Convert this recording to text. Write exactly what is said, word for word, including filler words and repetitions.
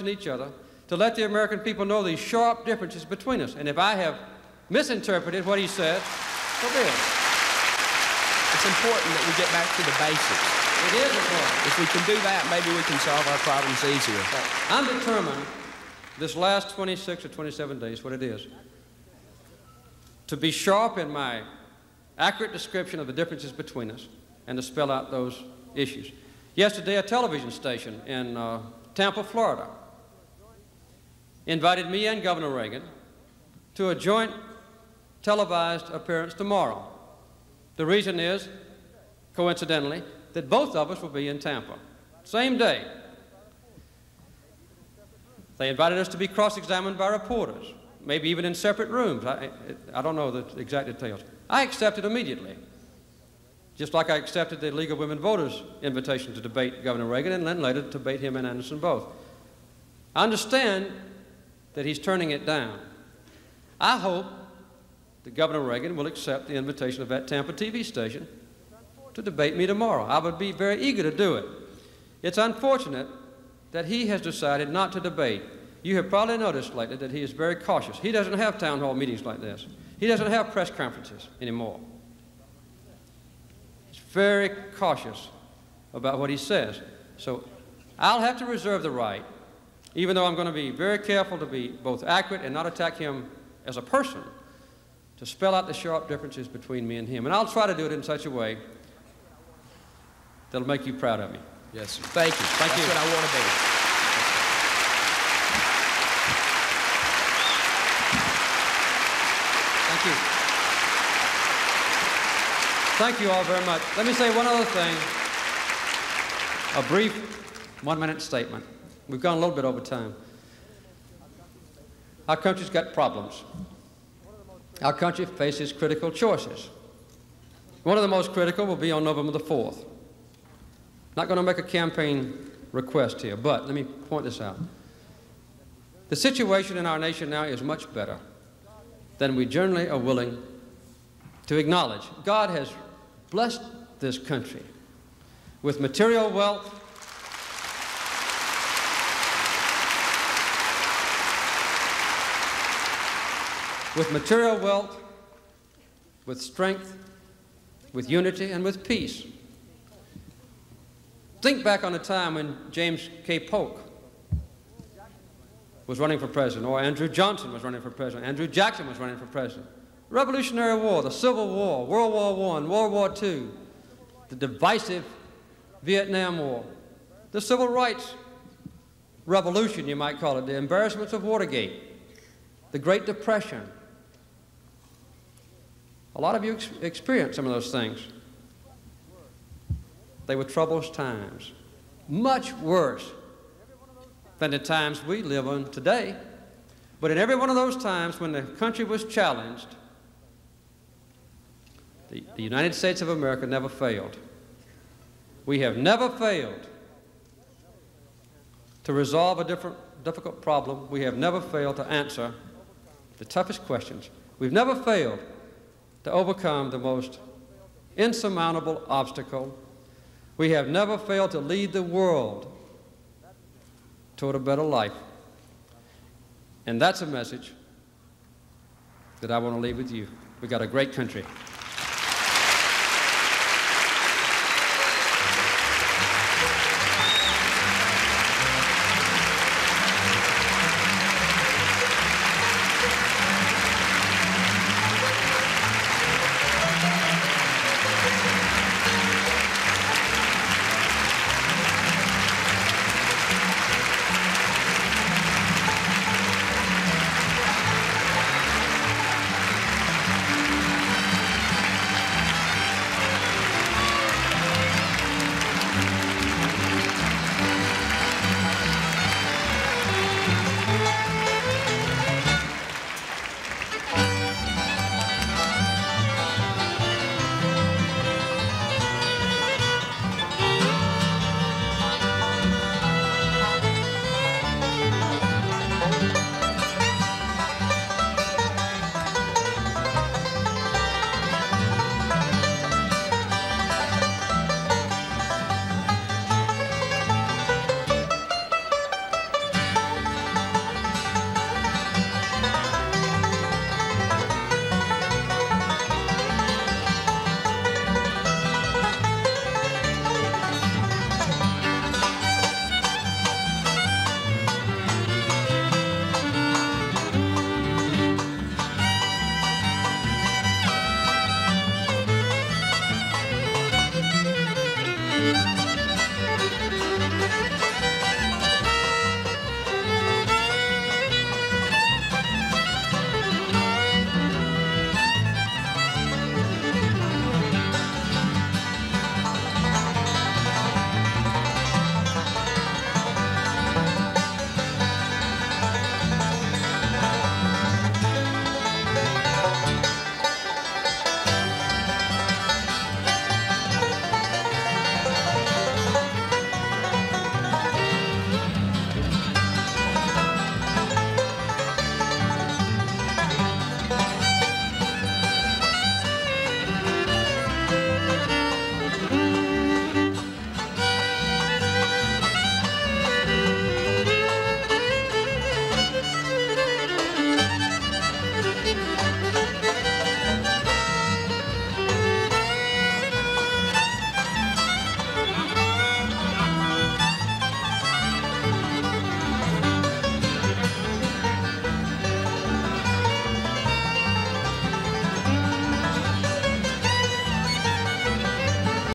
and each other to let the American people know the sharp differences between us. And if I have misinterpreted what he said, so be it. It's important that we get back to the basics. It is important. If we can do that, maybe we can solve our problems easier. Right. I'm determined this last twenty-six or twenty-seven days, what it is, to be sharp in my accurate description of the differences between us and to spell out those issues. Yesterday, a television station in uh, Tampa, Florida, invited me and Governor Reagan to a joint televised appearance tomorrow. The reason is, coincidentally, that both of us will be in Tampa, same day. They invited us to be cross-examined by reporters, maybe even in separate rooms. I, I don't know the exact details. I accepted immediately, just like I accepted the League of Women Voters' invitation to debate Governor Reagan and then later to debate him and Anderson both. I understand that he's turning it down. I hope that Governor Reagan will accept the invitation of that Tampa T V station to debate me tomorrow. I would be very eager to do it. It's unfortunate that he has decided not to debate. You have probably noticed lately that he is very cautious. He doesn't have town hall meetings like this. He doesn't have press conferences anymore. He's very cautious about what he says. So I'll have to reserve the right, even though I'm going to be very careful to be both accurate and not attack him as a person, to spell out the sharp differences between me and him. And I'll try to do it in such a way that'll make you proud of me. Yes, sir. Thank you. Thank you. That's what I want to be. Thank you. Thank you all very much. Let me say one other thing, a brief one-minute statement. We've gone a little bit over time. Our country's got problems. Our country faces critical choices. One of the most critical will be on November the fourth. Not going to make a campaign request here, but let me point this out. The situation in our nation now is much better than we generally are willing to acknowledge. God has blessed this country with material wealth, with material wealth, with strength, with unity, and with peace. Think back on the time when James K. Polk was running for president, or Andrew Johnson was running for president, Andrew Jackson was running for president. Revolutionary War, the Civil War, World War One, World War Two, the divisive Vietnam War, the Civil Rights Revolution, you might call it, the embarrassments of Watergate, the Great Depression. A lot of you ex experienced some of those things. They were troublous times, much worse than the times we live in today. But in every one of those times when the country was challenged, the, the United States of America never failed. We have never failed to resolve a different, difficult problem. We have never failed to answer the toughest questions. We've never failed to overcome the most insurmountable obstacle. We have never failed to lead the world toward a better life. And that's a message that I want to leave with you. We've got a great country.